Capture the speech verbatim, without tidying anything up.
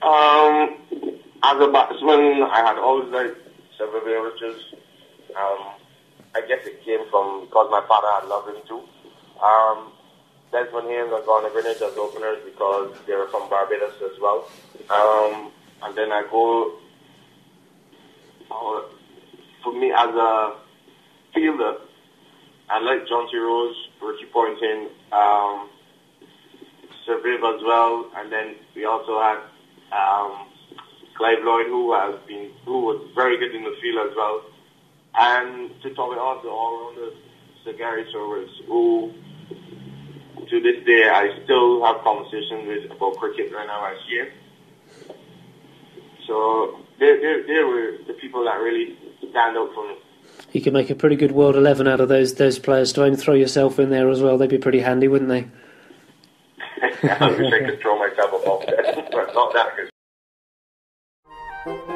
Um, as a batsman, I had always liked Sir Viv Richards. Um, I guess it came from because my father had loved him too. Um, Desmond Haynes and Jonty Rhodes as openers because they were from Barbados as well. Um, and then I go, uh, for me as a fielder, I like Jonty Rhodes, Ricky Ponting, um, Sir Viv as well, and then we also had um, Clive Lloyd, who has been, who was very good in the field as well, and to top it off, the all-rounder Sir Garry Sobers, who to this day I still have conversations with about cricket right now I see him. So they, they, they were the people that really stand out for me. You could make a pretty good World eleven out of those those players. Don't throw yourself in there as well. They'd be pretty handy, wouldn't they? I wish I could throw myself above that, but not that good.